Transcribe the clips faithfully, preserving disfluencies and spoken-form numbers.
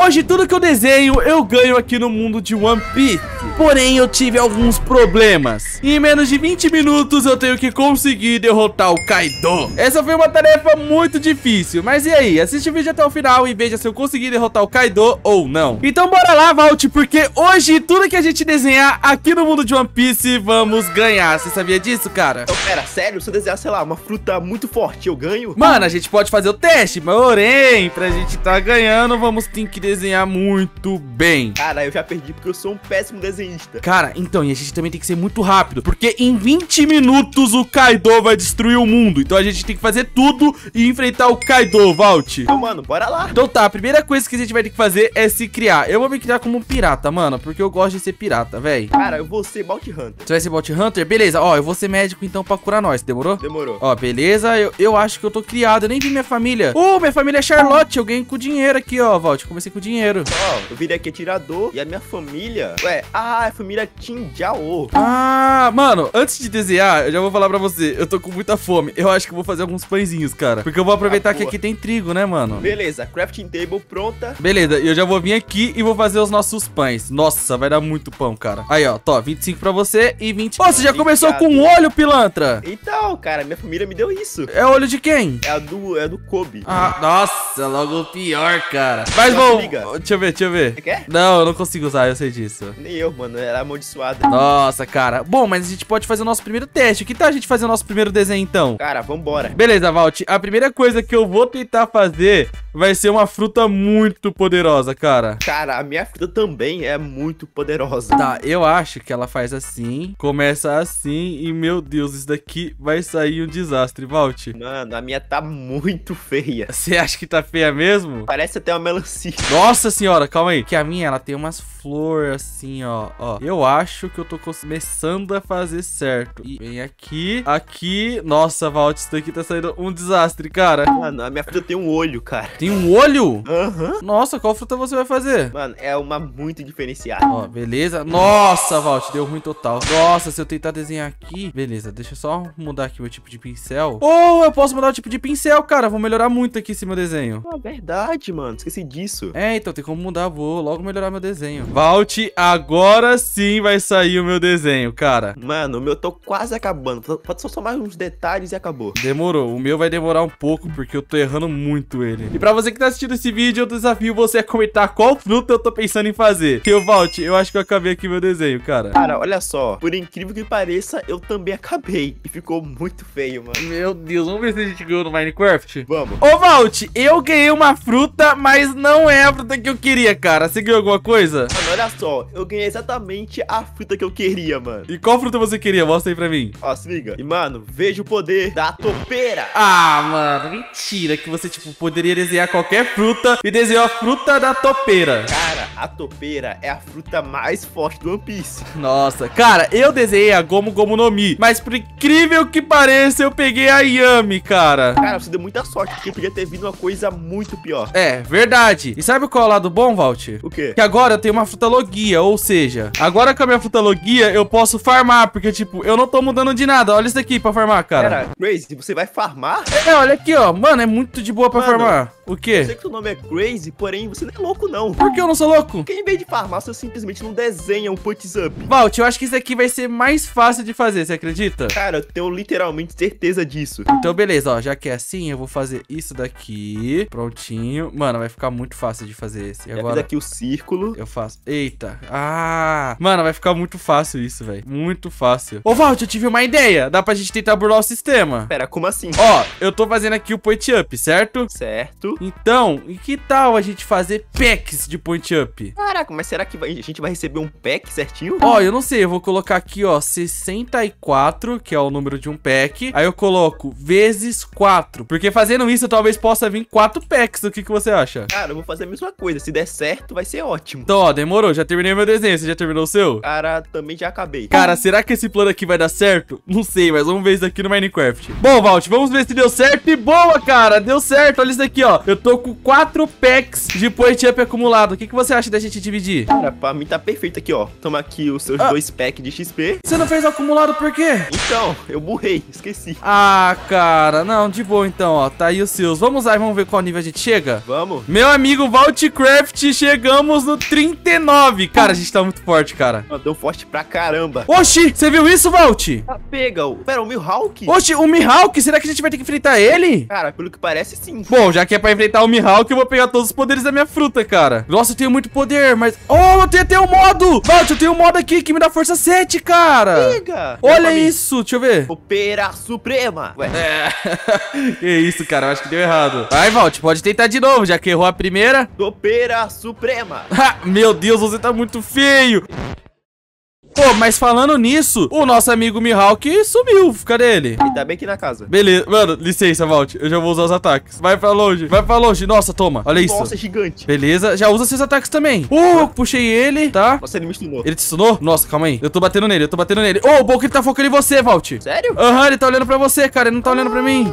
Hoje tudo que eu desenho eu ganho aqui no mundo de One Piece. Porém eu tive alguns problemas. E em menos de vinte minutos eu tenho que conseguir derrotar o Kaido. Essa foi uma tarefa muito difícil. Mas e aí? Assiste o vídeo até o final e veja se eu consegui derrotar o Kaido ou não. Então bora lá, Valt, porque hoje tudo que a gente desenhar aqui no mundo de One Piece vamos ganhar. Você sabia disso, cara? Então, pera, sério? Se eu desenhar, sei lá, uma fruta muito forte, eu ganho? Mano, a gente pode fazer o teste, porém, pra gente tá ganhando, vamos ter que desenhar muito bem. Cara, eu já perdi porque eu sou um péssimo desenhista. Cara, então, e a gente também tem que ser muito rápido, porque em vinte minutos o Kaido vai destruir o mundo. Então a gente tem que fazer tudo e enfrentar o Kaido, Valt. Então, mano, bora lá. Então tá, a primeira coisa que a gente vai ter que fazer é se criar. Eu vou me criar como um pirata, mano, porque eu gosto de ser pirata, velho. Cara, eu vou ser Bounty Hunter. Você vai ser Bounty Hunter? Beleza, ó, eu vou ser médico então pra curar nós, demorou? Demorou. Ó, beleza, eu, eu acho que eu tô criado, eu nem vi minha família. Uh, minha família é Charlotte, eu ganhei com dinheiro aqui, ó, Valt, comecei com dinheiro. Ó, eu virei aqui atirador e a minha família, ué, ah, a família Tinjao. Ah, mano, antes de desenhar, eu já vou falar pra você, eu tô com muita fome, eu acho que eu vou fazer alguns pãezinhos, cara, porque eu vou aproveitar ah, que aqui tem trigo, né, mano? Beleza, crafting table pronta. Beleza, eu já vou vir aqui e vou fazer os nossos pães. Nossa, vai dar muito pão, cara. Aí, ó, tô, vinte e cinco pra você e vinte. Ô, você já começou com um olho, pilantra? Então, cara, minha família me deu isso. É olho de quem? É a do, é do Kobe. Ah, nossa, logo o pior, cara. Mas bom, deixa eu ver, deixa eu ver. Você quer? Não, eu não consigo usar, eu sei disso. Nem eu, mano, era amaldiçoada. Nossa, cara. Bom, mas a gente pode fazer o nosso primeiro teste. Que tal a gente fazer o nosso primeiro desenho, então? Cara, vambora. Beleza, Valt, a primeira coisa que eu vou tentar fazer vai ser uma fruta muito poderosa, cara. Cara, a minha fruta também é muito poderosa. Tá, eu acho que ela faz assim, começa assim e, meu Deus, isso daqui vai sair um desastre, Valt. Mano, a minha tá muito feia. Você acha que tá feia mesmo? Parece até uma melancia. Nossa senhora, calma aí. Que a minha, ela tem umas flores assim, ó, ó. Eu acho que eu tô começando a fazer certo. E vem aqui, aqui. Nossa, Valt, isso daqui tá saindo um desastre, cara. Mano, a minha fruta tem um olho, cara. Tem um olho? Aham. Uhum. Nossa, qual fruta você vai fazer? Mano, é uma muito diferenciada. Ó, beleza. Nossa, Valt, deu ruim total. Nossa, se eu tentar desenhar aqui... Beleza, deixa eu só mudar aqui meu tipo de pincel. Ou oh, eu posso mudar o tipo de pincel, cara. Vou melhorar muito aqui esse meu desenho. Ah, verdade, mano. Esqueci disso. É, então tem como mudar. Vou logo melhorar meu desenho. Valt, agora sim vai sair o meu desenho, cara. Mano, o meu tô quase acabando. Pode só somar uns detalhes e acabou. Demorou. O meu vai demorar um pouco, porque eu tô errando muito ele. E pra você que tá assistindo esse vídeo, eu desafio você a comentar qual fruta eu tô pensando em fazer. E o Valt, eu acho que eu acabei aqui meu desenho, cara. Cara, olha só. Por incrível que pareça, eu também acabei. E ficou muito feio, mano. Meu Deus, vamos ver se a gente ganhou no Minecraft? Vamos. Ô, Valt, eu ganhei uma fruta, mas não é a fruta que eu queria, cara. Você ganhou alguma coisa? Mano, olha só. Eu ganhei exatamente a fruta que eu queria, mano. E qual fruta você queria? Mostra aí pra mim. Ó, se liga. E, mano, veja o poder da topeira. Ah, mano, mentira que você, tipo, poderia desenhar qualquer fruta e desenhou a fruta da topeira. Cara, a topeira é a fruta mais forte do One Piece. Nossa, cara, eu desenhei a Gomu Gomu no Mi, mas por incrível que pareça, eu peguei a Yami, cara. Cara, você deu muita sorte, porque podia ter vindo uma coisa muito pior. É, verdade. E sabe qual é o lado bom, Valt? O quê? Que agora eu tenho uma fruta logia, ou seja, agora com a minha fruta logia, eu posso farmar, porque, tipo, eu não tô mudando de nada. Olha isso aqui pra farmar, cara. Cara, Crazy, você vai farmar? É, olha aqui, ó. Mano, é muito de boa pra Mano. farmar. O quê? Eu sei que seu nome é Crazy, porém você não é louco, não. Por que eu não sou louco? Porque em vez de farmar, você simplesmente não desenha um putz up. Valt, eu acho que isso aqui vai ser mais fácil de fazer, você acredita? Cara, eu tenho literalmente certeza disso. Então, beleza, ó, já que é assim, eu vou fazer isso daqui. Prontinho. Mano, vai ficar muito fácil de fazer esse. E agora... Já fiz aqui o círculo. Eu faço... Eita. Ah! Mano, vai ficar muito fácil isso, velho. Muito fácil. Ô, Valt, eu tive uma ideia. Dá pra gente tentar burlar o sistema. Pera, como assim? Ó, eu tô fazendo aqui o point up, certo? Certo. Então, e que tal a gente fazer packs de point up? Caraca, mas será que vai, a gente vai receber um pack certinho? Ó, eu não sei, eu vou colocar aqui, ó, sessenta e quatro, que é o número de um pack. Aí eu coloco vezes quatro, porque fazendo isso eu talvez possa vir quatro packs. O que, que você acha? Cara, eu vou fazer a mesma coisa, se der certo vai ser ótimo. Então, ó, demorou, já terminei meu desenho, você já terminou o seu? Cara, também já acabei. Cara, será que esse plano aqui vai dar certo? Não sei, mas vamos ver isso aqui no Minecraft. Bom, Valt, vamos ver se deu certo e boa, cara, deu certo, olha isso daqui, ó. Eu tô com quatro packs de point up acumulado. O que, que você acha acha da gente dividir? Cara, pra mim tá perfeito aqui, ó. Toma aqui os seus ah. dois packs de X P. Você não fez acumulado por quê? Então, eu burrei, esqueci. Ah, cara, não, de boa então, ó. Tá aí os seus. Vamos lá e vamos ver qual nível a gente chega? Vamos. Meu amigo Valtcraft, chegamos no trinta e nove. Cara, a gente tá muito forte, cara. Mandou forte pra caramba. Oxi, você viu isso, Valt? Ah, pega o... Pera, o Mihawk? Oxi, o Mihawk? Será que a gente vai ter que enfrentar ele? Cara, pelo que parece, sim. Bom, já que é pra enfrentar o Mihawk, eu vou pegar todos os poderes da minha fruta, cara. Nossa, eu tenho muito poder, mas... Oh, eu tenho até o modo! Valt, eu tenho um modo aqui que me dá força sete, cara. Pega! Olha isso, deixa eu ver. Leopard Suprema. Ué. É. Que isso, cara, eu acho que deu errado. Vai, Valt, pode tentar de novo, já que errou a primeira. Leopard Suprema. Meu Deus, você tá muito feio. Pô, mas falando nisso, o nosso amigo Mihawk sumiu. Cadê ele? Ele tá bem aqui na casa. Beleza. Mano, licença, Valt. Eu já vou usar os ataques. Vai pra longe. Vai pra longe. Nossa, toma. Olha isso. Nossa, gigante. Beleza. Já usa seus ataques também. Uh, eu puxei ele, tá? Nossa, ele me stunou. Ele te stunou? Nossa, calma aí. Eu tô batendo nele, eu tô batendo nele. Ô, oh, o bom que ele tá focando em você, Valt. Sério? Aham, uhum, ele tá olhando pra você, cara. Ele não tá ah. olhando pra mim.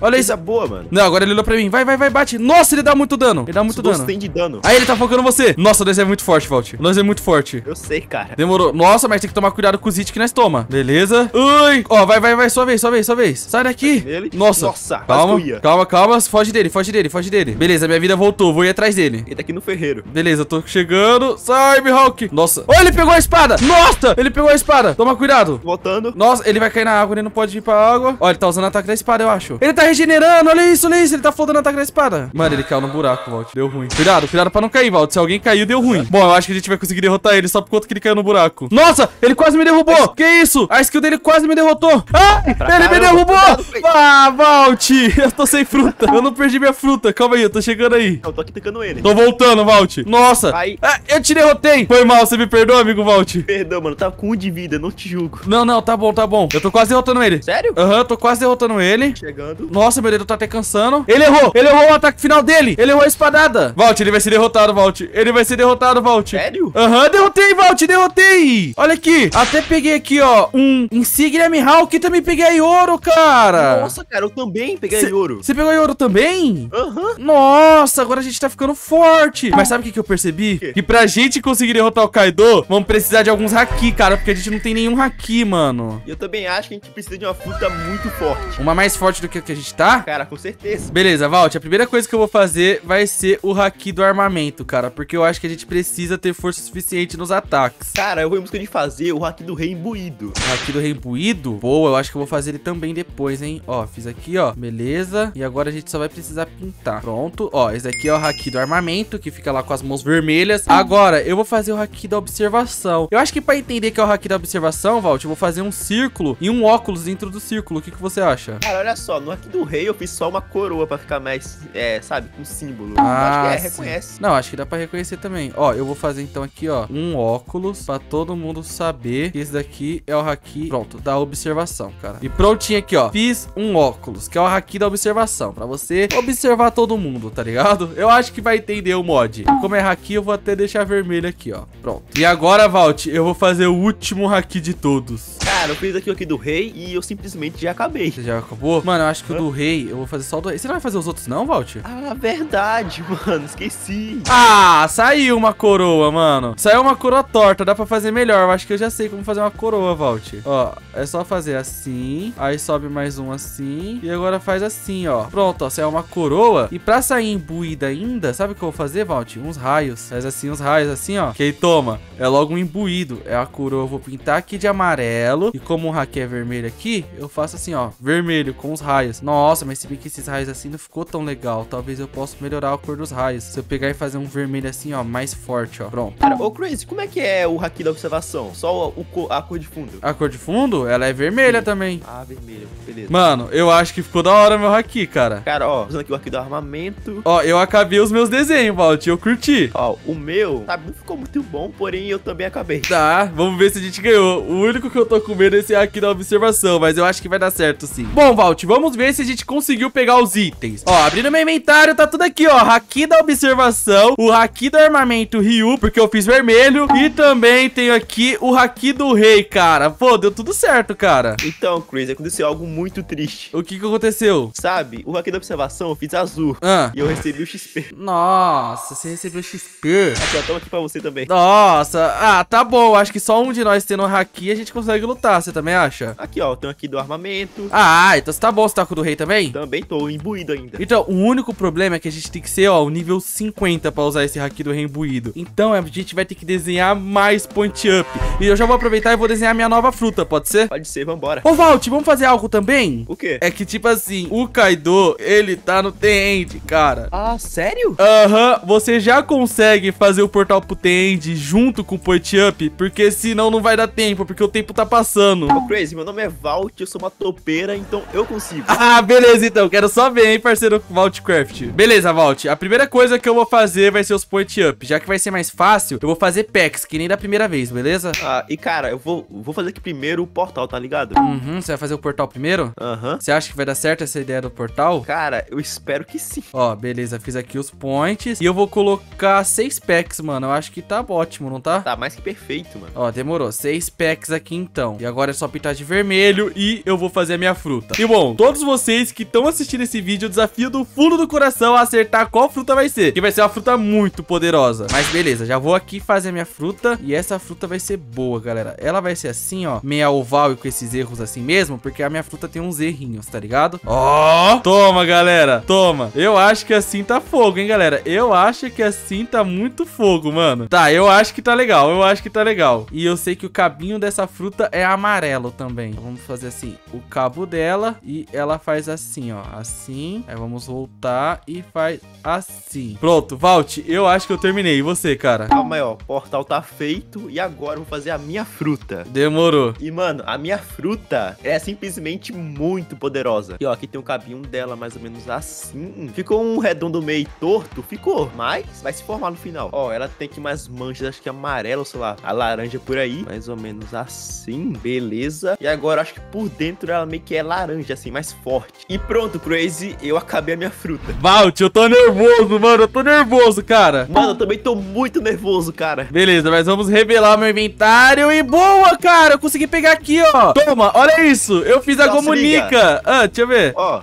Olha isso. Coisa boa, mano. Não, agora ele olhou pra mim. Vai, vai, vai, bate. Nossa, ele dá muito dano. Ele dá muito dano. De dano. Aí ele tá focando você. Nossa, nós é muito forte, Valt. Nós é muito forte. Eu sei, cara. Demorou. Nossa, mas tem que tomar cuidado com os hits que nós toma. Beleza. Ui. Ó, vai, vai, vai. Sua vez, sua vez, sua vez. Sai daqui. Nossa. Nossa. Calma, calma, calma. Foge dele, foge dele, foge dele. Beleza, minha vida voltou. Vou ir atrás dele. Ele tá aqui no ferreiro. Beleza, eu tô chegando. Sai, Mihawk. Nossa. Ó, oh, ele pegou a espada. Nossa, ele pegou a espada. Toma cuidado. Voltando. Nossa, ele vai cair na água. Ele não pode ir pra água. Ó, ele tá usando o ataque da espada, eu acho. Ele tá regenerando, olha isso, olha isso. Ele tá flodando o ataque da espada. Mano, ele caiu no buraco, Valt. Deu ruim. Cuidado, cuidado pra não cair, Valt. Se alguém caiu, deu ruim. Bom, eu acho que a gente vai conseguir derrotar ele só por conta que ele caiu no buraco. Nossa, ele quase me derrubou. Que isso? A skill dele quase me derrotou. Ah, ele caramba, me derrubou. Cuidado, ah, Valt. Eu tô sem fruta. Eu não perdi minha fruta. Calma aí, eu tô chegando aí. Eu tô aqui tacando ele. Tô voltando, Valt. Nossa. Aí. Ah, eu te derrotei. Foi mal, você me perdoa, amigo Valt? Perdão, mano. Tava com um de vida, não te julgo. Não, não, tá bom, tá bom. Eu tô quase derrotando ele. Sério? Aham, uhum, tô quase derrotando ele. Chegando. Nossa, meu dedo tá até cansando. Ele errou. Ele errou o ataque final dele. Ele errou a espadada. Valt, ele vai ser derrotado, Valt. Ele vai ser derrotado, Valt. Sério? Aham, uhum, derrotei, Valt. Derrotei. Olha aqui. Até peguei aqui, ó, um insígnia Mihawk. Também peguei ouro, cara. Nossa, cara, eu também peguei cê, ouro. Você pegou ouro também? Aham. Uhum. Nossa, agora a gente tá ficando forte. Mas sabe o que, que eu percebi? Que? que pra gente conseguir derrotar o Kaido, vamos precisar de alguns haki, cara. Porque a gente não tem nenhum haki, mano. Eu também acho que a gente precisa de uma fruta muito forte. Uma mais forte do que a gente tá? Cara, com certeza. Beleza, Valt, a primeira coisa que eu vou fazer vai ser o haki do armamento, cara, porque eu acho que a gente precisa ter força suficiente nos ataques. Cara, eu vou em busca de fazer o haki do rei imbuído. O haki do rei imbuído? Boa, eu acho que eu vou fazer ele também depois, hein? Ó, fiz aqui, ó. Beleza. E agora a gente só vai precisar pintar. Pronto. Ó, esse aqui é o haki do armamento, que fica lá com as mãos vermelhas. Agora, eu vou fazer o haki da observação. Eu acho que pra entender que é o haki da observação, Valt, eu vou fazer um círculo e um óculos dentro do círculo. O que, que você acha? Cara, olha só, no haki do rei eu fiz só uma coroa pra ficar mais, é, sabe, com um símbolo. Ah, acho que é, reconhece. Não, acho que dá pra reconhecer também. Ó, eu vou fazer então aqui, ó, um óculos pra todo mundo saber que esse daqui é o haki, pronto, da observação, cara. E prontinho aqui, ó, fiz um óculos, que é o haki da observação, pra você observar todo mundo, tá ligado? Eu acho que vai entender o mod. Como é haki, eu vou até deixar vermelho aqui, ó, pronto. E agora, Valt, eu vou fazer o último haki de todos. Cara, eu fiz aqui o haki do rei e eu simplesmente já acabei. Você já acabou? Mano, eu acho que o do rei, eu vou fazer só o do rei. Você não vai fazer os outros não, Valt? Ah, verdade, mano, esqueci. Ah, saiu uma coroa, mano. Saiu uma coroa torta, dá pra fazer melhor. Eu acho que eu já sei como fazer uma coroa, Valt. Ó, é só fazer assim, aí sobe mais um assim, e agora faz assim, ó. Pronto, ó, saiu uma coroa. E pra sair imbuída ainda, sabe o que eu vou fazer, Valt? Uns raios, faz assim, uns raios assim, ó. Que aí toma, é logo um imbuído. É a coroa, eu vou pintar aqui de amarelo. E como o haki é vermelho aqui, eu faço assim, ó, vermelho com os raios. Nossa, mas se bem que esses raios assim não ficou tão legal. Talvez eu possa melhorar a cor dos raios. Se eu pegar e fazer um vermelho assim, ó, mais forte, ó. Pronto. Cara, ô Crazy, como é que é o haki da observação? Só o, o, a cor de fundo? A cor de fundo? Ela é vermelha Sim. também. Ah, vermelha. Beleza. Mano, eu acho que ficou da hora meu haki, cara. Cara, ó, usando aqui o haki do armamento. Ó, eu acabei os meus desenhos, Valt. Eu curti. Ó, o meu, sabe, não ficou muito bom, porém eu também acabei. Tá, vamos ver se a gente ganhou. O único que eu tô com medo permanecer aqui na observação, mas eu acho que vai dar certo sim. Bom, Valt, vamos ver se a gente conseguiu pegar os itens. Ó, abrindo meu inventário, tá tudo aqui, ó. Haki da observação, o haki do armamento Ryu, porque eu fiz vermelho. E também tenho aqui o haki do rei, cara. Pô, deu tudo certo, cara. Então, Chris, aconteceu algo muito triste. O que que aconteceu? Sabe, o haki da observação eu fiz azul. Ah. E eu recebi o X P. Nossa, você recebeu X P. Aqui, eu tomo aqui pra você também. Nossa, ah, tá bom. Acho que só um de nós tendo um haki a gente consegue lutar, você também acha? Aqui, ó, eu tenho aqui do armamento. Ah, então você tá bom, você tá com o do rei também? Também tô, imbuído ainda. Então, o único problema é que a gente tem que ser, ó, o nível cinquenta pra usar esse haki do rei imbuído. Então, a gente vai ter que desenhar mais point up. E eu já vou aproveitar e vou desenhar minha nova fruta, pode ser? Pode ser, vambora. Ô, Valt, vamos fazer algo também? O quê? É que, tipo assim, o Kaido, ele tá no T-End, cara. Ah, sério? Aham, uhum, você já consegue fazer o portal pro T-End junto com o point up, porque senão não vai dar tempo, porque o tempo tá passando. Ô, Crazy, meu nome é Valt, eu sou uma topeira, então eu consigo. Ah, beleza, então. Quero só ver, hein, parceiro Valtcraft. Beleza, Valt, a primeira coisa que eu vou fazer vai ser os point up. Já que vai ser mais fácil, eu vou fazer packs, que nem da primeira vez, beleza? Ah, e cara, eu vou, vou fazer aqui primeiro o portal, tá ligado? Uhum, você vai fazer o portal primeiro? Aham. Uhum. Você acha que vai dar certo essa ideia do portal? Cara, eu espero que sim. Ó, beleza, fiz aqui os points e eu vou colocar seis packs, mano. Eu acho que tá ótimo, não tá? Tá mais que perfeito, mano. Ó, demorou. Seis packs aqui, então. E agora é só pintar de vermelho e eu vou fazer a minha fruta. E bom, todos vocês que estão assistindo esse vídeo, eu desafio do fundo do coração a acertar qual fruta vai ser. Que vai ser uma fruta muito poderosa. Mas beleza, já vou aqui fazer a minha fruta e essa fruta vai ser boa, galera. Ela vai ser assim, ó, meia oval e com esses erros assim mesmo, porque a minha fruta tem uns errinhos, tá ligado? Ó, toma, galera, toma. Eu acho que assim tá fogo, hein, galera. Eu acho que assim tá muito fogo, mano. Tá, eu acho que tá legal, eu acho que tá legal. E eu sei que o cabinho dessa fruta é amarelo também. Então, vamos fazer assim, o cabo dela e ela faz assim, ó, assim. Aí vamos voltar e faz assim. Pronto, Valt, eu acho que eu terminei. E você, cara? Calma aí, ó, o portal tá feito e agora eu vou fazer a minha fruta. Demorou. E, mano, a minha fruta é simplesmente muito poderosa. E, ó, aqui tem o cabinho dela mais ou menos assim. Ficou um redondo meio torto? Ficou, mas vai se formar no final. Ó, ela tem aqui mais manchas, acho que amarelo, sei lá, a laranja por aí. Mais ou menos assim, beleza. E agora, acho que por dentro ela meio que é laranja, assim, mais forte. E pronto, Crazy, eu acabei a minha fruta. Valt, eu tô nervoso, mano, eu tô nervoso, cara. Mano, eu também tô muito nervoso, cara. Beleza, mas vamos revelar o meu inventário e boa, cara, eu consegui pegar aqui, ó. Toma, olha isso, eu fiz a Gomu Nika. Ah, deixa eu ver. Ó.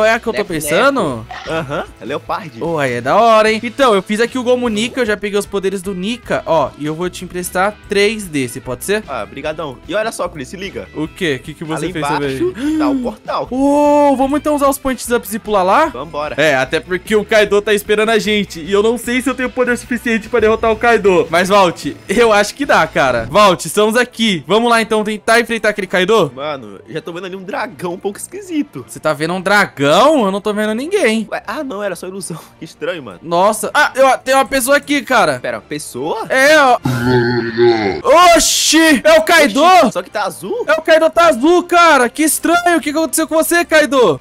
Oh, é a que eu tô pensando? Aham, é Leopard. Oh, aí é da hora, hein. Então, eu fiz aqui o Gomu Nika, eu já peguei os poderes do Nika, ó, e eu vou te emprestar três desse, pode ser? Ah, brigadão. E olha só, Chris, se liga. O quê? O que que você fez também? Tá o portal. Oh, vamos então usar os points ups e pular lá? Vambora. É, até porque o Kaido tá esperando a gente e eu não sei se eu tenho poder suficiente pra derrotar o Kaido. Mas, Valt, eu acho que dá, cara. Valt, estamos aqui. Vamos lá, então, tentar enfrentar aquele Kaido? Mano, já tô vendo ali um dragão um pouco esquisito. Você tá vendo um dragão? Eu não tô vendo ninguém. Ué, ah, não, era só ilusão. Que estranho, mano. Nossa. Ah, eu, tem uma pessoa aqui, cara. Pera, pessoa? É, ó. Oxi! É o Kaido? Oxi, só que tá azul? É, o Kaido tá azul, cara. Que estranho. O que aconteceu com você, Kaido?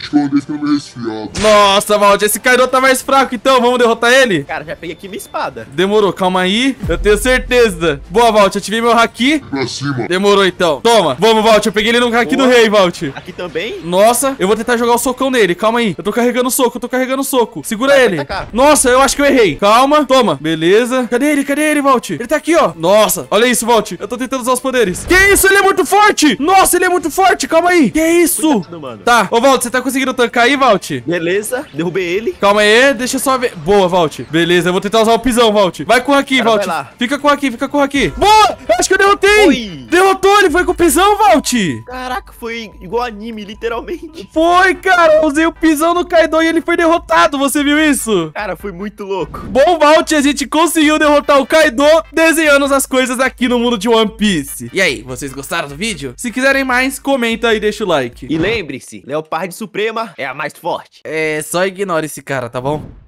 Nossa, Valt, esse Kaido tá mais fraco, então. Vamos derrotar ele? Cara, já peguei aqui minha espada. Demorou, calma aí. Eu tenho certeza. Boa, Valt, ativei meu haki. Pra cima. Demorou, então. Toma. Vamos, Valt. Eu peguei ele no haki Boa. do rei, Valt. Aqui também? Nossa, eu vou tentar jogar o socão nele. Calma aí. Eu tô carregando o soco, eu tô carregando o soco. Segura vai, ele. Vai Nossa, eu acho que eu errei. Calma. Toma. Beleza. Cadê ele? Cadê ele, Valt? Ele tá aqui, ó. Nossa. Olha isso, Valt. Eu tô tentando usar os poderes. Que isso? Ele é muito forte. Nossa, ele é muito forte. Calma aí. Que isso? Cuidado, mano. Tá. Ô, Valt, você tá conseguindo tancar aí, Valt? Beleza. Derrubei ele. Calma aí. Deixa eu só ver. Boa, Valt. Beleza. Eu vou tentar usar o pisão, Valt. Vai com aqui, Valt. Fica com aqui, fica com aqui. Boa! Eu acho que eu derrotei. Oi. Derrotou. Ele foi com o pisão, Valt. Caraca, foi igual anime, literalmente. Foi, cara. Eu usei o pisão no Kaido e ele foi derrotado. Você viu isso? Cara, foi muito louco. Bom, Valt, a gente conseguiu derrotar o Kaido desenhando as coisas aqui no mundo de One Piece. E aí, vocês gostaram do vídeo? Se quiserem mais, comenta e deixa o like. E lembre-se, Leopard Suprema é a mais forte. É, só ignora esse cara, tá bom?